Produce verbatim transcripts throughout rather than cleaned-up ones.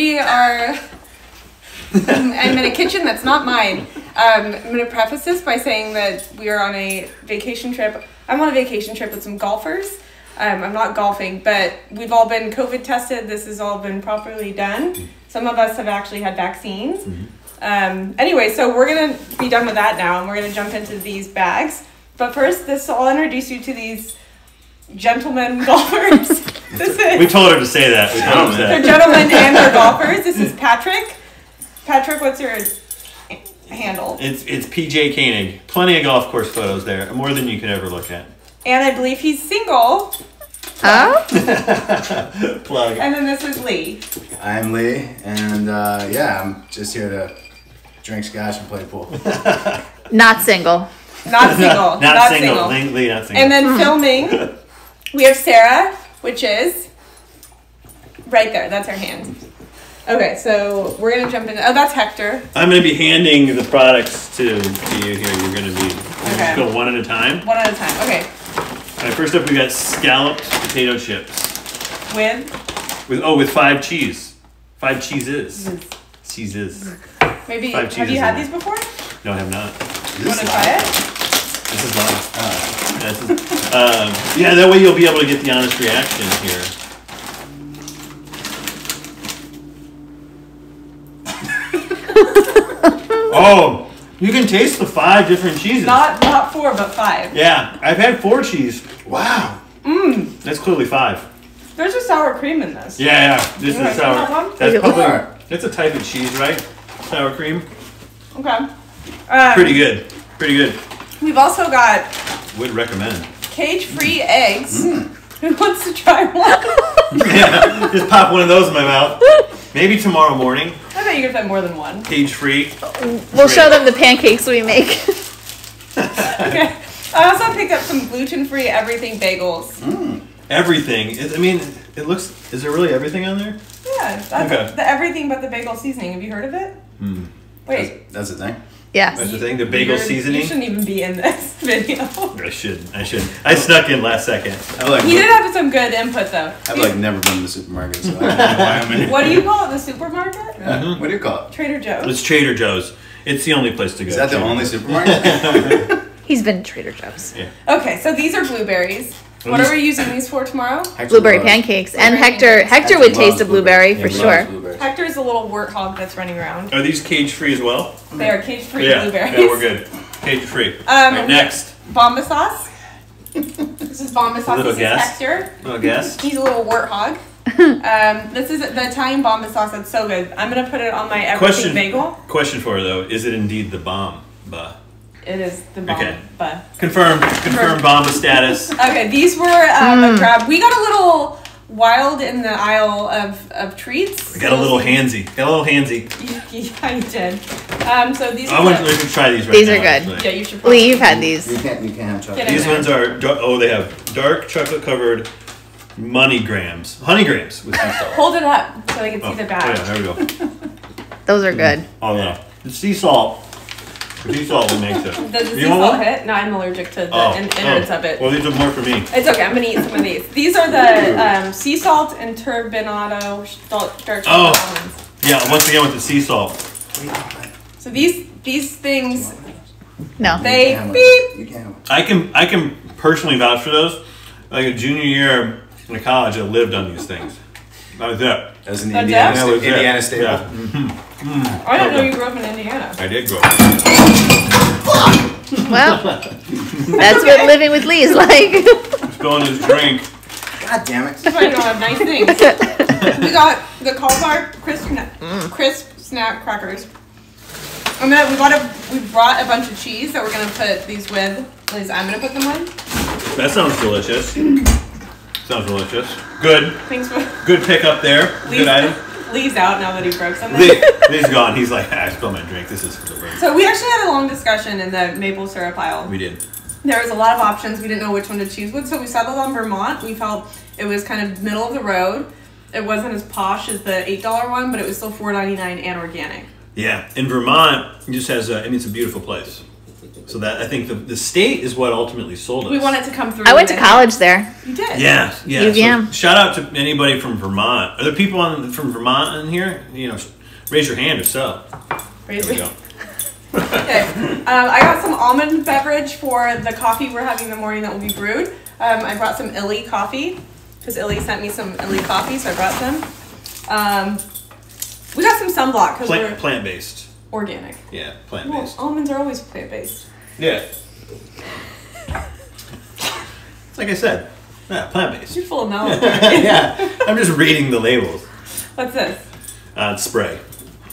We are in, I'm in a kitchen that's not mine. Um, I'm going to preface this by saying that we are on a vacation trip. I'm on a vacation trip with some golfers. Um, I'm not golfing, but we've all been COVID tested. This has all been properly done. Some of us have actually had vaccines. Um, anyway, so we're going to be done with that now, and we're going to jump into these bags. But first, this I'll introduce you to these gentlemen golfers. This is, we told her to say that. We told her that. They're gentlemen and they're golfers. This is Patrick. Patrick, what's your handle? It's it's P J Koenig. Plenty of golf course photos there, more than you could ever look at. And I believe he's single. Oh. Plug. And then this is Lee. I'm Lee, and uh, yeah, I'm just here to drink scotch and play pool. Not single. Not single. Not, not, not single. single. Lee, not single. And then filming, we have Sarah. Which is right there. That's our hand. Okay, so we're going to jump in. Oh, that's Hector. I'm going to be handing the products to, to you here. You're going to be okay. Go one at a time. One at a time. Okay. All right, first up, we got scalloped potato chips. With? With Oh, with five cheese. Five cheeses. Mm. Cheeses. Maybe, five cheeses. Have you had these before? No, I have not. You want to try it? This is live. Uh, this is, um, yeah, that way you'll be able to get the honest reaction here. Oh, you can taste the five different cheeses. Not not four, but five. Yeah, I've had four cheese. Wow. Mmm. That's clearly five. There's a sour cream in this. Yeah, yeah. This you is sour. That that's probably, that's a type of cheese, right? Sour cream. Okay. Um, Pretty good. Pretty good. We've also got... Would recommend. Cage-free eggs. Mm. Who wants to try one? Yeah, just pop one of those in my mouth. Maybe tomorrow morning. I bet you could have more than one. Cage-free. We'll show them the pancakes we make. Okay. I also picked up some gluten-free everything bagels. Mm. Everything. I mean, it looks... Is there really everything on there? Yeah. That's okay. The everything but the bagel seasoning. Have you heard of it? Mm. Wait. That's, that's a thing? Yes. That's the thing, the bagel You're, seasoning. You shouldn't even be in this video. I shouldn't. I shouldn't. I snuck in last second. I like he did have some good input, though. I've like never been to the supermarket, so I don't know why I'm in here. What do you call it, the supermarket? Uh-huh. What do you call it? Trader Joe's. It's Trader Joe's. It's the only place to go. Is that the only supermarket? He's been to Trader Joe's. Yeah. Okay, so these are blueberries. What are we using these for tomorrow? Hector blueberry loves. pancakes. Blueberry and Hector pancakes. Hector would taste a blueberry, blueberry yeah, for sure. Hector is a little warthog that's running around. Are these cage-free as well? They are cage-free yeah. blueberries. Yeah, we're good. Cage-free. Um, right, next. Bomba sauce. This is Bomba sauce. This guess. is Hector. Little guess. He's a little warthog. Um, this is the Italian Bomba sauce. That's so good. I'm going to put it on my everything question, bagel. Question for her, though. Is it indeed the Bomba? It is the bomb. Okay. Confirmed. Confirmed bomb status. Okay, these were um, mm. a crab. We got a little wild in the aisle of, of treats. We got so a little handsy. Got a little handsy. Yeah, you did. Um, so these. I want to try these right these now. These are good. Actually. Yeah, you should. Lee, you've had these. You can't. You can't have chocolate. These ones are. Oh, they have dark chocolate covered money grams, honey grams with sea salt. Hold it up so I can oh, see the back. Oh yeah, there we go. Those are good. Oh yeah, the sea salt. Sea salt will make it. Does the sea salt hit? No, I'm allergic to the oh, innards oh. of it. Well, these are more for me. It's okay. I'm going to eat some of these. These are the um, sea salt and turbinado dark chocolate oh. ones. Yeah, once again with the sea salt. So these these things, no. they you beep. You can I can I can personally vouch for those. Like a junior year in college, I lived on these things. That was it. As an Indiana, that was Indiana staple. Yeah. Mm-hmm. mm. I didn't know you grew up in Indiana. I did grow up in Indiana. Well, that's okay. What living with Lee is like. Just going to his drink. God damn it. That's why you don't have nice things. We got the Kalbar crisp, mm. crisp snack crackers. And then we, got a, we brought a bunch of cheese that we're going to put these with. At least I'm going to put them with. That sounds delicious. Sounds delicious. Good. Thanks for good pick up there. Lee's, good item. Lee's out now that he broke something. Lee, Lee's gone. He's like, ah, I spilled my drink. This is for the win. So we actually had a long discussion in the maple syrup aisle. We did. There was a lot of options. We didn't know which one to choose with, so we settled on Vermont. We felt it was kind of middle of the road. It wasn't as posh as the eight dollar one, but it was still four ninety-nine and organic. Yeah, in Vermont, it just has. A, I mean, it's a beautiful place. So that I think the, the state is what ultimately sold us. We want it to come through. I went to college there. You did? Yeah, yeah. U V M. So shout out to anybody from Vermont. Are there people on, from Vermont in here? You know, raise your hand or so. Raise your hand. Okay. Um, I got some almond beverage for the coffee we're having in the morning that will be brewed. Um, I brought some Illy coffee because Illy sent me some Illy coffee, so I brought some. Um, we got some sunblock because plant, we're plant based. Organic. Yeah, plant based. Well, almonds are always plant based. Yeah. Like I said, yeah, plant based. You're full of knowledge. Yeah, I'm just reading the labels. What's this? Uh, spray,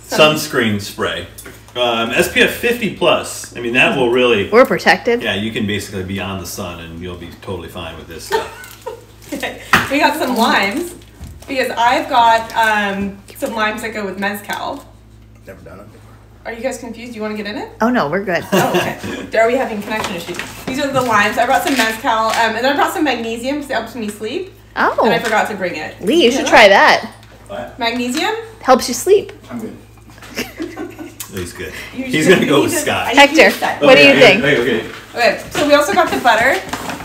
Sun sunscreen spray. Um, S P F fifty plus. I mean, that will really. We're protected. Yeah, you can basically be on the sun and you'll be totally fine with this stuff. Okay. We got some limes because I've got um, some limes that go with mezcal. Never done it before. Are you guys confused? Do you want to get in it? Oh, no, we're good. Oh, okay. Are we having connection issues? These are the limes. I brought some mezcal um, and then I brought some magnesium because it helps me sleep. Oh. And I forgot to bring it. Lee, you, you should try that. What? Magnesium? Helps you sleep. I'm good. He's good. You're He's going to go with Scott. Hector, what do you think? Okay, okay, okay. Okay, so we also got the butter,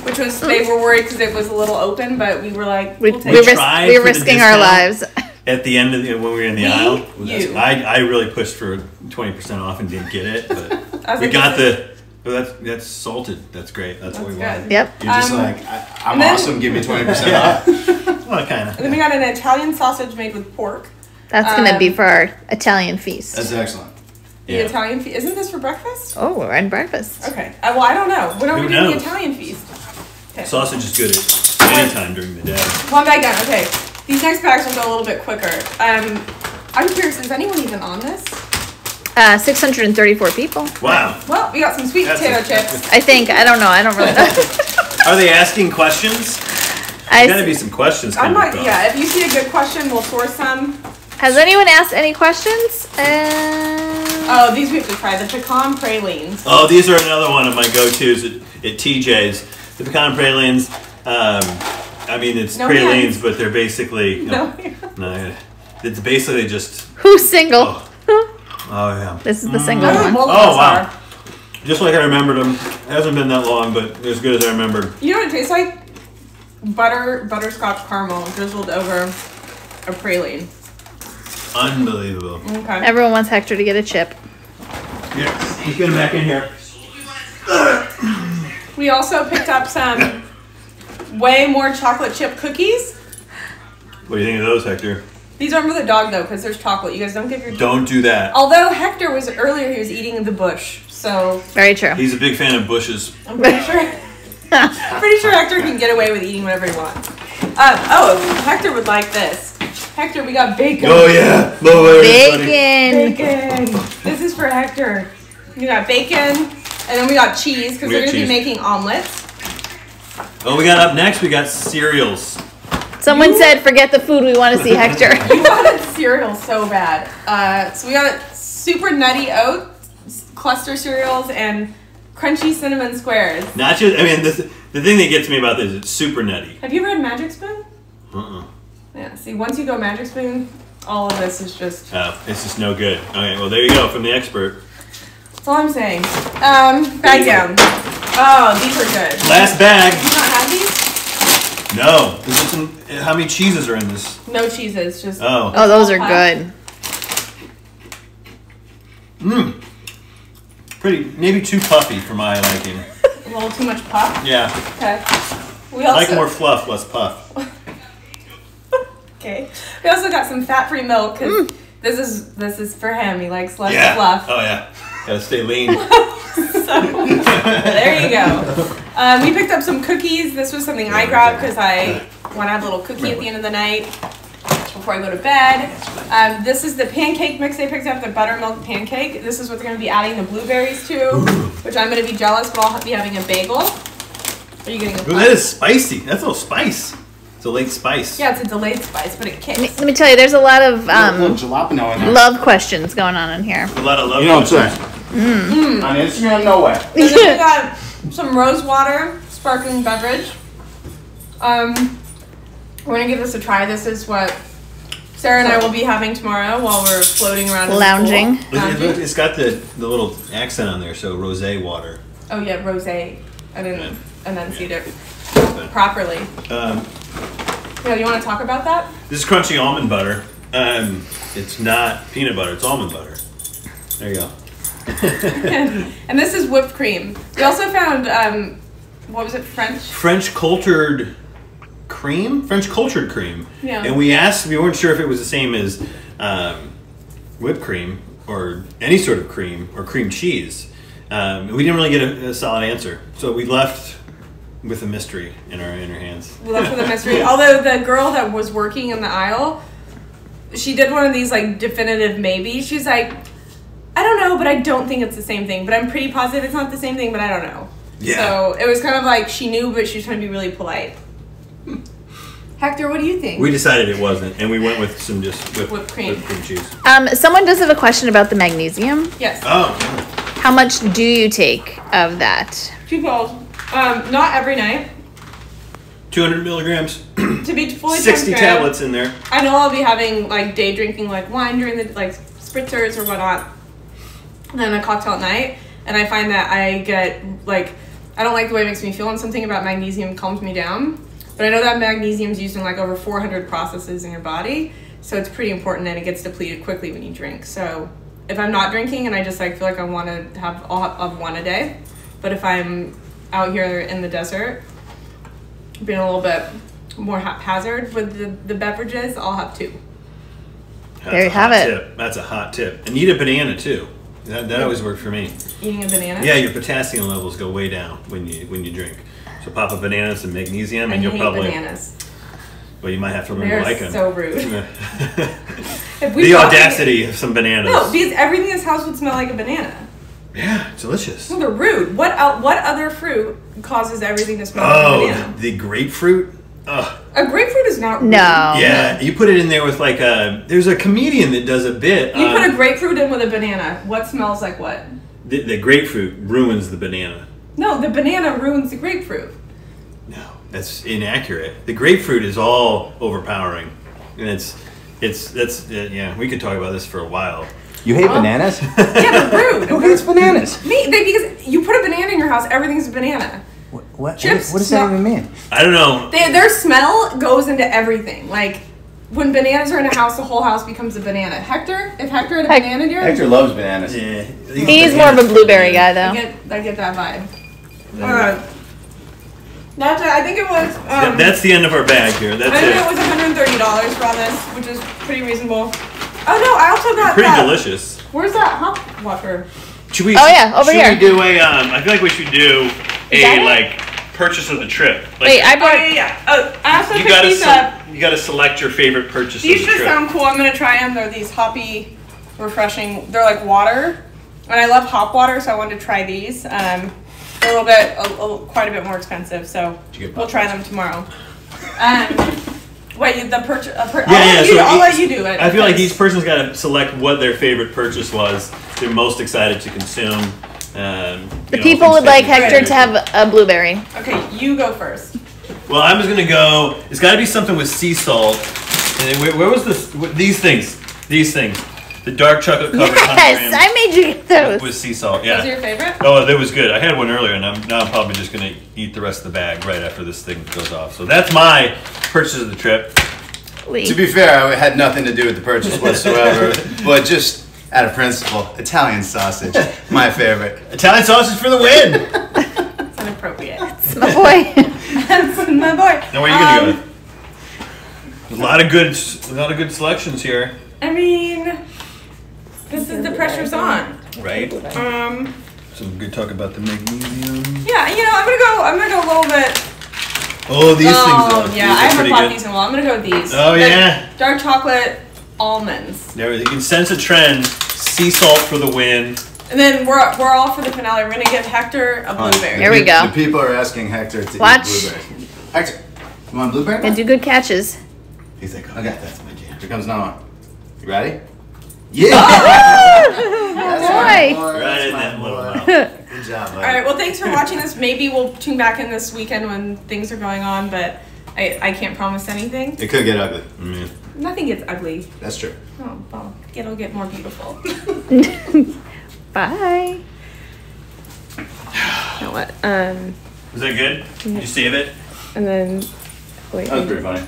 which was, they were worried because it was a little open, but we were like, we'll take we, we, it. we were risking our lives. At the end of the, when we were in the we, aisle, you. I, I really pushed for twenty percent off and didn't get it, but we got the, oh, that's, that's salted. That's great. That's, that's what we good. wanted. Yep. You're um, just like, I, I'm then, awesome, give me twenty percent yeah. off. Well, kind of. And then we got an Italian sausage made with pork. That's um, going to be for our Italian feast. That's excellent. The yeah. Italian feast. Isn't this for breakfast? Oh, we're on breakfast. Okay. Uh, well, I don't know. When are we doing the Italian feast? Okay. Sausage is good at any time during the day. One bag done. Okay. These next bags will go a little bit quicker. Um, I'm curious, is anyone even on this? Uh, six hundred thirty-four people. Wow. Well, we got some sweet That's potato chips. I think. I don't know. I don't really know. Are they asking questions? There's got to be some questions coming up. Yeah, if you see a good question, we'll source some. Has anyone asked any questions? Uh, Oh, these we have to try. The pecan pralines. Oh, these are another one of my go-tos at, at T J's. The pecan pralines, um, I mean, it's no pralines, hands. but they're basically... No. no it's basically just... Who's single? Oh, oh yeah. This is the single mm. one. Oh, wow. Are. Just like I remembered them. It hasn't been that long, but as good as I remembered. You know what it tastes like? Butter, butterscotch caramel drizzled over a praline. Unbelievable. Okay. Everyone wants Hector to get a chip. Yeah, he's getting back in here. We also picked up some way more chocolate chip cookies. What do you think of those, Hector? These aren't for the dog, though, because there's chocolate. You guys don't give your dog. Don't do that. Although Hector was earlier, he was eating the bush, so. Very true. He's a big fan of bushes. I'm pretty sure, I'm pretty sure Hector can get away with eating whatever he wants. Uh, oh, Hector would like this. Hector, we got bacon. Oh, yeah. Low bacon. Bacon. This is for Hector. We got bacon, and then we got cheese, because we we're going to be making omelets. Oh, we got up next, we got cereals. Someone you? said, forget the food, we want to see Hector. We wanted cereal so bad. Uh, so we got super nutty oat cluster cereals and crunchy cinnamon squares. Not just, I mean, this, the thing that gets me about this is it's super nutty. Have you ever had Magic Spoon? Uh-uh. Yeah, see, once you go Magic Spoon, all of this is just... Oh, it's just no good. Okay, well, there you go, from the expert. That's all I'm saying. Um, bag down. Oh, these are good. Last bag. You not have these? No. Is it some, how many cheeses are in this? No cheeses, just... Oh. Oh, those are good. Mmm. Pretty, maybe too puffy for my liking. A little too much puff? Yeah. Okay. We also... I like more fluff, less puff. Okay. We also got some fat-free milk because mm. this is this is for him. He likes less yeah. fluff. Oh yeah, gotta stay lean. So, there you go. Um, we picked up some cookies. This was something I grabbed because I want to have a little cookie at the end of the night before I go to bed. Um, this is the pancake mix they picked up, the buttermilk pancake. This is what they're going to be adding the blueberries to, Ooh. which I'm going to be jealous, but I'll be having a bagel. Are you getting a Ooh, that is spicy. That's a little spice. Delayed spice. Yeah, it's a delayed spice, but it kicks. Let me tell you, there's a lot of um, Jalapeno love questions going on in here. A lot of love. You know what I'm saying? Mm. Mm. On Instagram, no way. And then we got some rose water, sparkling beverage. Um, we're gonna give this a try. This is what Sarah and I will be having tomorrow while we're floating around. Lounging. In the Lounging. It, it, it's got the, the little accent on there, so rosé water. Oh yeah, rosé. I didn't yeah. enunciate yeah. it but, properly. Um, yeah, you want to talk about that? This is crunchy almond butter. Um, it's not peanut butter, it's almond butter. There you go. And this is whipped cream. We also found, um, what was it, French? French cultured... cream? French cultured cream. Yeah. And we asked, we weren't sure if it was the same as um, whipped cream or any sort of cream or cream cheese. Um, we didn't really get a, a solid answer. So we left with a mystery in our, in our hands. We left with a mystery. Although the girl that was working in the aisle, she did one of these like definitive maybe. She's like, I don't know, but I don't think it's the same thing. But I'm pretty positive it's not the same thing, but I don't know. Yeah. So it was kind of like she knew, but she was trying to be really polite. Hector, what do you think? We decided it wasn't, and we went with some just whipped, whipped, cream. whipped cream cheese. Um, someone does have a question about the magnesium. Yes. Oh. How much do you take of that? Two balls. Um, not every night. two hundred milligrams. To be fully sixty transparent, tablets in there. I know I'll be having like day drinking, like wine during the like spritzers or whatnot, and then a cocktail at night. And I find that I get like I don't like the way it makes me feel, and something about magnesium calms me down. But I know that magnesium is used in like over four hundred processes in your body, so it's pretty important, and it gets depleted quickly when you drink. So if I'm not drinking and I just like feel like I want to have, I'll have one a day. But if I'm out here in the desert, being a little bit more haphazard with the, the beverages, I'll have two. That's there you have it. Tip. That's a hot tip. And eat a banana too. That, that always worked for me. Eating a banana? Yeah, your potassium levels go way down when you when you drink. So pop a banana, some magnesium, I and you'll probably. Bananas. Well, you might have to remember like them. So rude. The audacity of some bananas. No, because everything in this house would smell like a banana. Yeah, it's delicious. No, they're rude. What uh, what other fruit causes everything to smell oh, like a banana? Oh, the grapefruit. Ugh. A grapefruit is not rude. No. Yeah, you put it in there with like a. There's a comedian that does a bit. You um, put a grapefruit in with a banana. What smells like what? The, the grapefruit ruins the banana. No, the banana ruins the grapefruit. No, that's inaccurate. The grapefruit is all overpowering, and it's, it's that's uh, yeah. We could talk about this for a while. You hate um, bananas? Yeah, they're rude. Who hates bananas? Me, they, because you put a banana in your house, everything's a banana. What? What, Chips, what does that even mean? I don't know. They, their smell goes into everything, like. When bananas are in a house, the whole house becomes a banana. Hector, if Hector had a Hec banana deer, Hector loves bananas. Yeah, he's, he's more of a blueberry guy, though. I get, I get that vibe. All right. That's I think it was. Um, yeah, that's the end of our bag here. That's I think it. it was one hundred thirty dollars for all this, which is pretty reasonable. Oh no, I also got pretty that. delicious. Where's that hop water? Should we? Oh yeah, over should here. Should we do a? Um, I feel like we should do a like. Purchase of the trip. Like, Wait, I bought. Oh, yeah, yeah. Oh, I also picked these up. You gotta select your favorite purchase these of the trip. These just sound cool. I'm gonna try them. They're these hoppy, refreshing. They're like water, and I love hop water, so I wanted to try these. Um, they're a little bit, a, a, quite a bit more expensive, so we'll try them tomorrow. Um, Wait, the purchase. Uh, pur yeah, I'll, yeah, let, so you, I'll let you do it. I feel like each person's gotta select what their favorite purchase was. They're most excited to consume. Um, the know, people would like Hector to have a blueberry. Okay, you go first. Well, I'm just going to go. It's got to be something with sea salt. And then, where, where was this? What, these things. These things. The dark chocolate covered. Yes, I made you get those. With sea salt, yeah. Those are your favorite? Oh, that was good. I had one earlier, and I'm, now I'm probably just going to eat the rest of the bag right after this thing goes off. So that's my purchase of the trip. Please. To be fair, it had nothing to do with the purchase whatsoever, but just... out of principle, Italian sausage, my favorite. Italian sausage for the win. That's inappropriate. That's my boy. That's my boy. Now where are you um, gonna go? A lot of good, a lot of good selections here. I mean, this is the pressure's on, right? Um, some good talk about the magnesium. Yeah, you know, I'm gonna go. I'm gonna go a little bit. Oh, these oh, things. Oh, yeah, these I haven't bought these in a while. I'm gonna go with these. Oh like yeah. Dark chocolate. Almonds. There, you can sense a trend. Sea salt for the win. And then we're we're all for the finale. We're gonna give Hector a blueberry. Um, there we go. The people are asking Hector to Watch. eat blueberry. Hector, you want a blueberry? Can do good catches. He's like, oh, okay, that's my jam. Here comes another one. You ready? Yeah. Oh, that's right. Right in that little mouth. Good job. Buddy. All right. Well, thanks for watching this. Maybe we'll tune back in this weekend when things are going on, but I I can't promise anything. It could get ugly. Mm-hmm. Nothing gets ugly. That's true. Oh, well, it'll get more beautiful. Bye. You know what? Um, Was that good? Did you save it? And then... Wait, that was pretty funny.